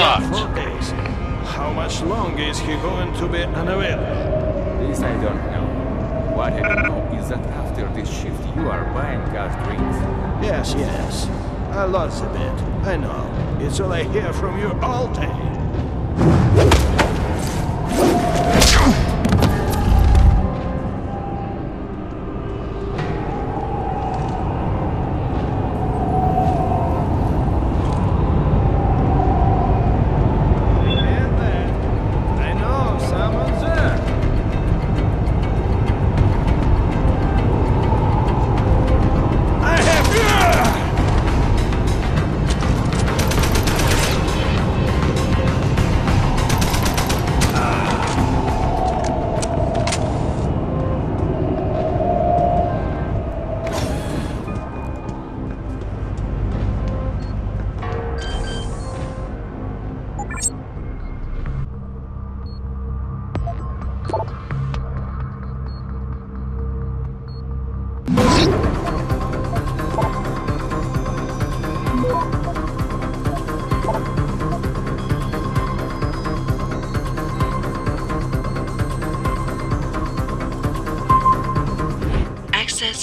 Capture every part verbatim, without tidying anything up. got? Four days. How much longer is he going to be unavailable? This I don't know. What I know is that after this shift you are buying gas drinks. Yes, yes. I lost a bit. I know. It's all I hear from you all day.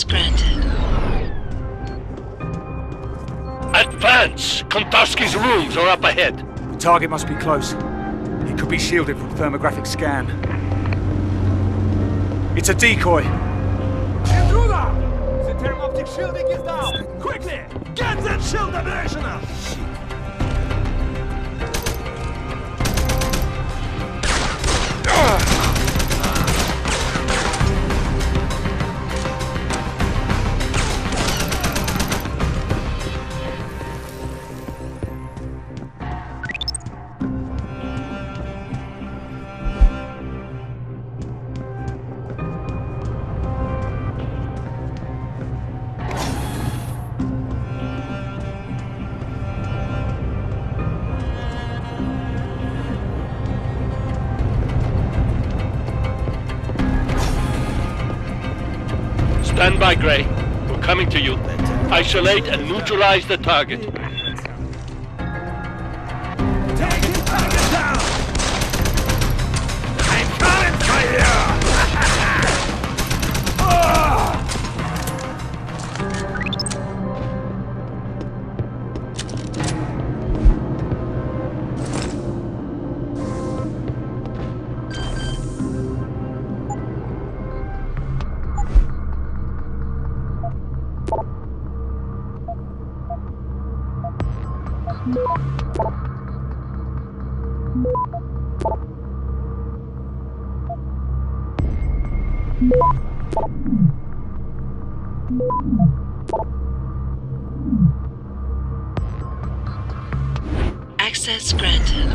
Granted. Advance! Kontoski's rooms are up ahead. The target must be close. It could be shielded from thermographic scan. It's a decoy. Intruder! The thermoptic shielding is down! Quickly! Get that shield operational! Stand by, Gray. We're coming to you. Isolate and neutralize the target. Take the target down! I'm coming for you! Access granted.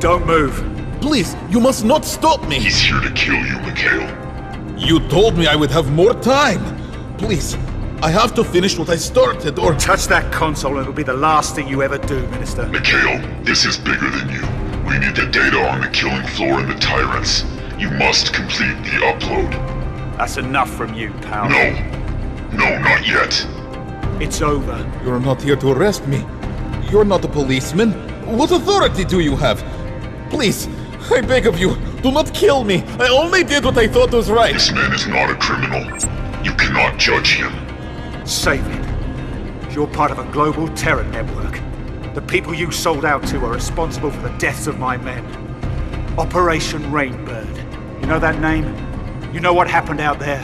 Don't move. Please, you must not stop me. He's here to kill you, Mikhail. You told me I would have more time. Please. I have to finish what I started, or... Touch that console and it'll be the last thing you ever do, Minister. Mikhail, this is bigger than you. We need the data on the killing floor and the tyrants. You must complete the upload. That's enough from you, pal. No. No, not yet. It's over. You're not here to arrest me. You're not a policeman. What authority do you have? Please, I beg of you, do not kill me. I only did what I thought was right. This man is not a criminal. You cannot judge him. Save it. You're part of a global terror network. The people you sold out to are responsible for the deaths of my men. Operation Rainbird. You know that name? You know what happened out there?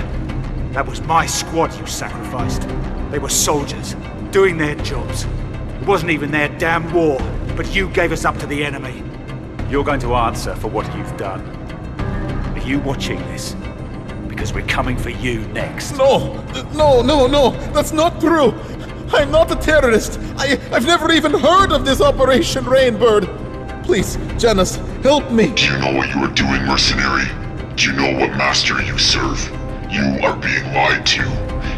That was my squad you sacrificed. They were soldiers, doing their jobs. It wasn't even their damn war, but you gave us up to the enemy. You're going to answer for what you've done. Are you watching this? Because we're coming for you next. No! No, no, no! That's not true! I'm not a terrorist! I, I've never even heard of this Operation Rainbird! Please, Janus, help me! Do you know what you are doing, mercenary? Do you know what master you serve? You are being lied to.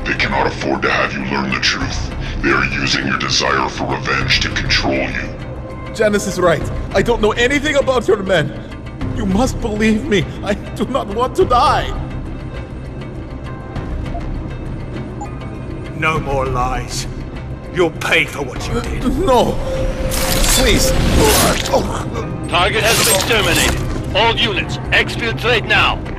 They cannot afford to have you learn the truth. They are using your desire for revenge to control you. Janus is right. I don't know anything about your men. You must believe me. I do not want to die. No more lies. You'll pay for what you did. Uh, no! Please! Target has been exterminated. All units, exfiltrate now!